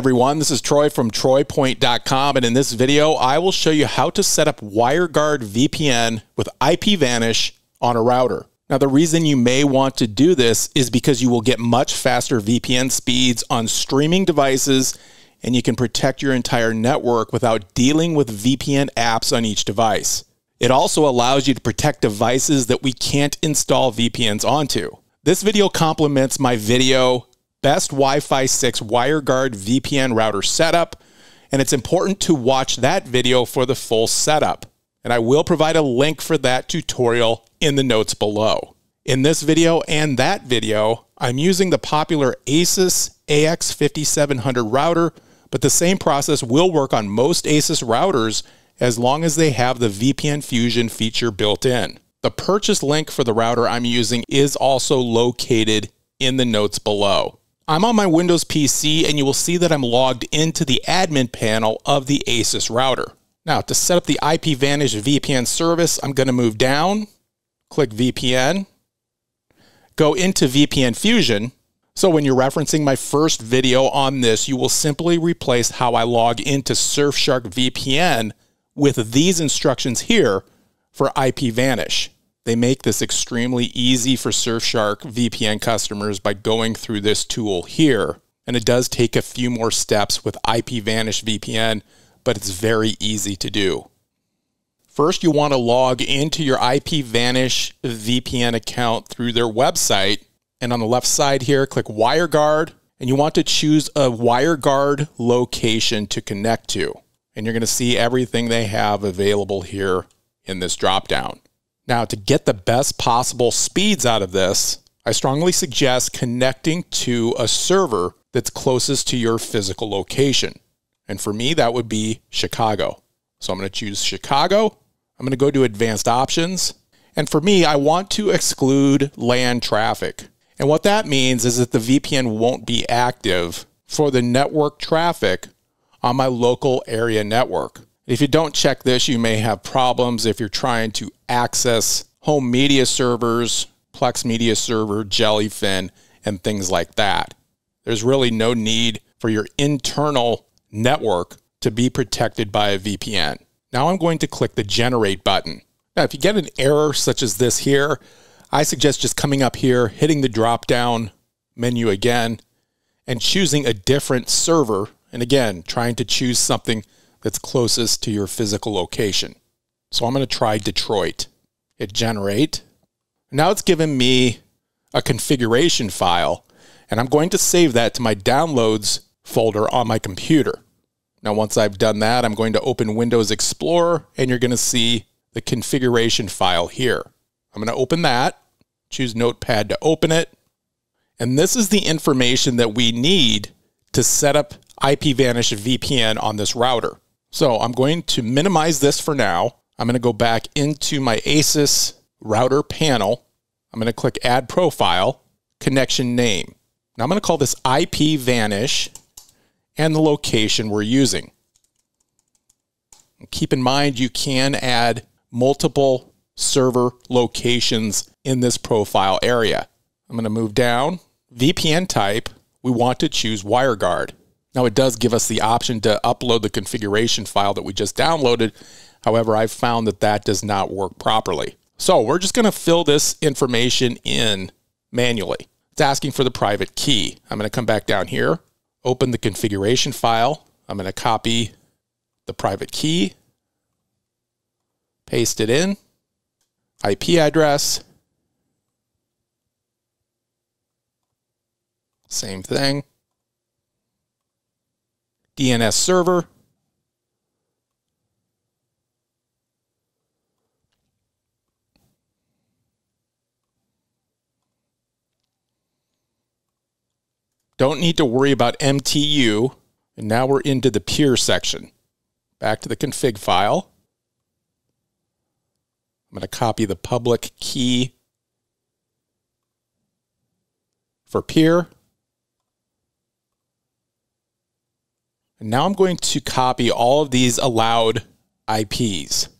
everyone. This is Troy from TroyPoint.com, and in this video, I will show you how to set up WireGuard VPN with IPVanish on a router. Now, the reason you may want to do this is because you will get much faster VPN speeds on streaming devices, and you can protect your entire network without dealing with VPN apps on each device. It also allows you to protect devices that we can't install VPNs onto. This video complements my video, Best Wi-Fi 6 WireGuard VPN Router Setup, and it's important to watch that video for the full setup. And I will provide a link for that tutorial in the notes below. In this video and that video, I'm using the popular ASUS AX5700 router, but the same process will work on most ASUS routers as long as they have the VPN Fusion feature built in. The purchase link for the router I'm using is also located in the notes below. I'm on my Windows PC, and you will see that I'm logged into the admin panel of the ASUS router. Now, to set up the IPVanish VPN service, I'm going to move down, click VPN, go into VPN Fusion. So when you're referencing my first video on this, you will simply replace how I log into Surfshark VPN with these instructions here for IPVanish. They make this extremely easy for Surfshark VPN customers by going through this tool here. And it does take a few more steps with IPVanish VPN, but it's very easy to do. First, you want to log into your IPVanish VPN account through their website. And on the left side here, click WireGuard. And you want to choose a WireGuard location to connect to. And you're going to see everything they have available here in this dropdown. Now, to get the best possible speeds out of this, I strongly suggest connecting to a server that's closest to your physical location. And for me, that would be Chicago. So I'm going to choose Chicago. I'm going to go to Advanced Options. And for me, I want to exclude LAN traffic. And what that means is that the VPN won't be active for the network traffic on my local area network. If you don't check this, you may have problems if you're trying to access home media servers, Plex Media Server, Jellyfin, and things like that. There's really no need for your internal network to be protected by a VPN. Now I'm going to click the Generate button. Now, if you get an error such as this here, I suggest just coming up here, hitting the drop-down menu again, and choosing a different server, and again, trying to choose something that's closest to your physical location. So I'm going to try Detroit. Hit generate. Now it's given me a configuration file, and I'm going to save that to my downloads folder on my computer. Now, once I've done that, I'm going to open Windows Explorer, and you're going to see the configuration file here. I'm going to open that, choose Notepad to open it. And this is the information that we need to set up IPVanish VPN on this router. So I'm going to minimize this for now. I'm going to go back into my ASUS router panel. I'm going to click Add Profile, Connection Name. Now I'm going to call this IPVanish and the location we're using. And keep in mind, you can add multiple server locations in this profile area. I'm going to move down. VPN type, we want to choose WireGuard. Now, it does give us the option to upload the configuration file that we just downloaded. However, I found that that does not work properly. So we're just going to fill this information in manually. It's asking for the private key. I'm going to come back down here, open the configuration file. I'm going to copy the private key, paste it in, IP address, same thing. DNS server, don't need to worry about MTU, and now we're into the peer section. Back to the config file. I'm going to copy the public key for peer. And now I'm going to copy all of these allowed IPs.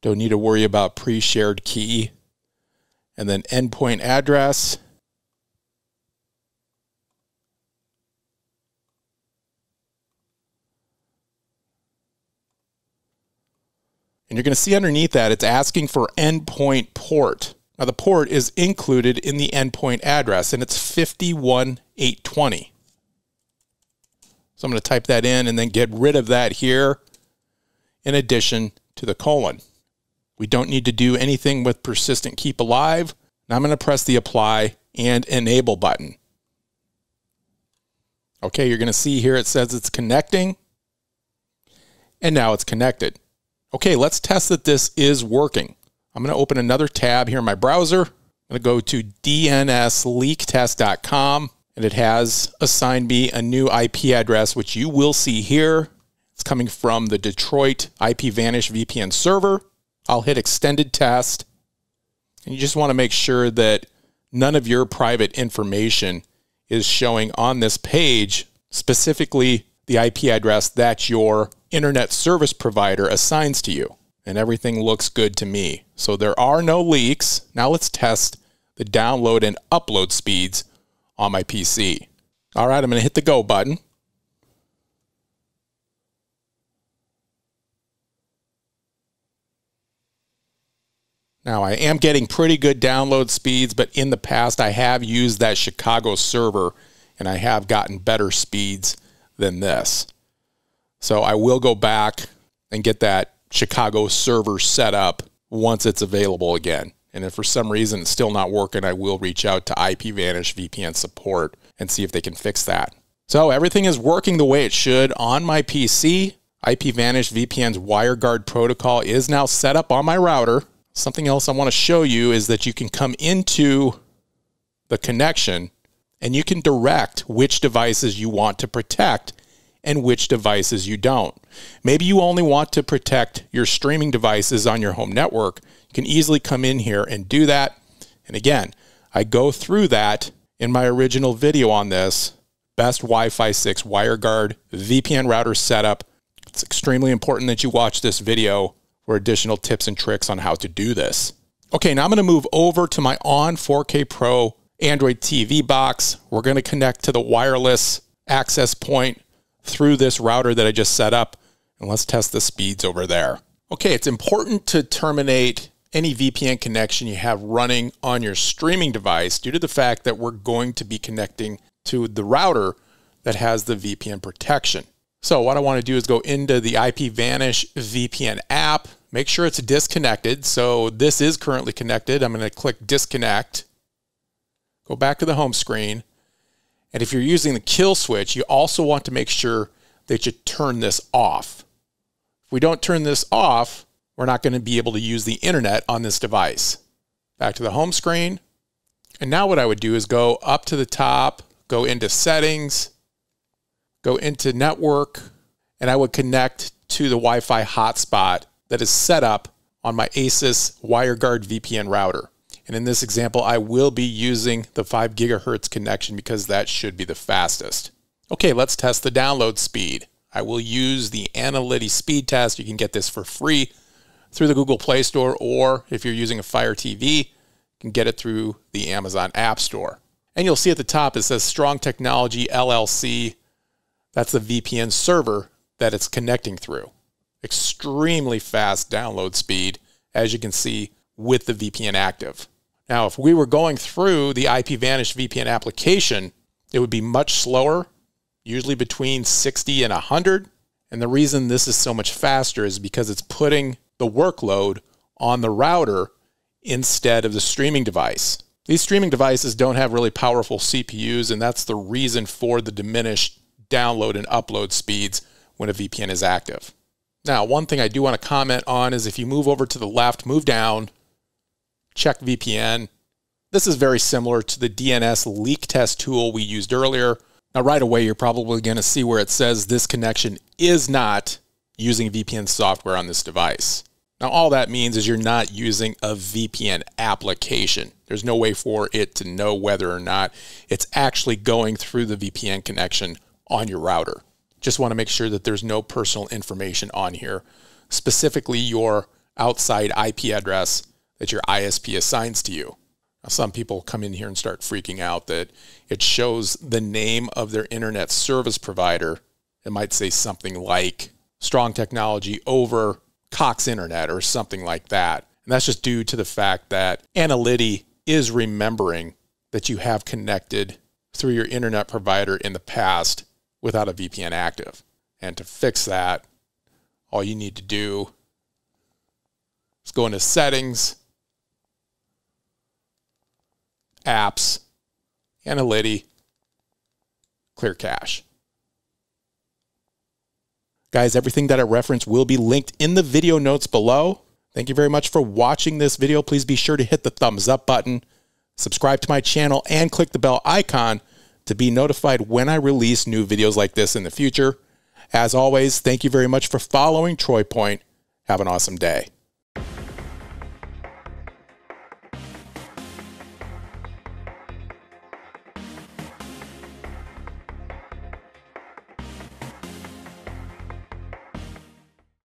Don't need to worry about pre-shared key and then endpoint address. And you're going to see underneath that it's asking for endpoint port. Now the port is included in the endpoint address and it's 51820. So I'm going to type that in and then get rid of that here in addition to the colon. We don't need to do anything with persistent keep alive. Now I'm going to press the apply and enable button. Okay, you're going to see here it says it's connecting and now it's connected. Okay, let's test that this is working. I'm going to open another tab here in my browser. I'm going to go to dnsleaktest.com, and it has assigned me a new IP address, which you will see here. It's coming from the Detroit IPVanish VPN server. I'll hit extended test, and you just want to make sure that none of your private information is showing on this page, specifically the IP address that your internet service provider assigns to you, and everything looks good to me. So there are no leaks. Now let's test the download and upload speeds on my PC. All right, I'm going to hit the go button. Now I am getting pretty good download speeds, but in the past I have used that Chicago server and I have gotten better speeds than this. So I will go back and get that Chicago server set up once it's available again. And if for some reason it's still not working, I will reach out to IPVanish VPN support and see if they can fix that. So everything is working the way it should on my PC. IPVanish VPN's WireGuard protocol is now set up on my router. Something else I want to show you is that you can come into the connection and you can direct which devices you want to protect and which devices you don't. Maybe you only want to protect your streaming devices on your home network. You can easily come in here and do that. And again, I go through that in my original video on this, best Wi-Fi 6 WireGuard VPN router setup. It's extremely important that you watch this video for additional tips and tricks on how to do this. Okay, now I'm gonna move over to my ON 4K Pro Android TV box. We're gonna connect to the wireless access point through this router that I just set up, and let's test the speeds over there. Okay, it's important to terminate any VPN connection you have running on your streaming device due to the fact that we're going to be connecting to the router that has the VPN protection. So what I want to do is go into the IPVanish VPN app, make sure it's disconnected. So this is currently connected. I'm going to click disconnect, go back to the home screen. And if you're using the kill switch, you also want to make sure that you turn this off. If we don't turn this off, we're not going to be able to use the internet on this device. Back to the home screen. And now what I would do is go up to the top, go into settings, go into network, and I would connect to the Wi-Fi hotspot that is set up on my Asus WireGuard VPN router. And in this example, I will be using the 5 GHz connection because that should be the fastest. Okay, let's test the download speed. I will use the Analytics Speed Test. You can get this for free through the Google Play Store, or if you're using a Fire TV, you can get it through the Amazon App Store. And you'll see at the top, it says Strong Technology LLC. That's the VPN server that it's connecting through. Extremely fast download speed, as you can see with the VPN active. Now, if we were going through the IPVanish VPN application, it would be much slower, usually between 60 and 100. And the reason this is so much faster is because it's putting the workload on the router instead of the streaming device. These streaming devices don't have really powerful CPUs, and that's the reason for the diminished download and upload speeds when a VPN is active. Now, one thing I do want to comment on is if you move over to the left, move down, check VPN. This is very similar to the DNS leak test tool we used earlier. Now, right away, you're probably going to see where it says this connection is not using VPN software on this device. Now, all that means is you're not using a VPN application. There's no way for it to know whether or not it's actually going through the VPN connection on your router. Just want to make sure that there's no personal information on here, specifically your outside IP address that your ISP assigns to you. Some people come in here and start freaking out that it shows the name of their internet service provider. It might say something like Strong Technology over Cox Internet or something like that. And that's just due to the fact that Analytics is remembering that you have connected through your internet provider in the past without a VPN active. And to fix that, all you need to do is go into Settings, Apps, Analytics, Clear Cache. Guys, everything that I reference will be linked in the video notes below. Thank you very much for watching this video. Please be sure to hit the thumbs up button, subscribe to my channel, and click the bell icon to be notified when I release new videos like this in the future. As always, thank you very much for following TroyPoint. Have an awesome day.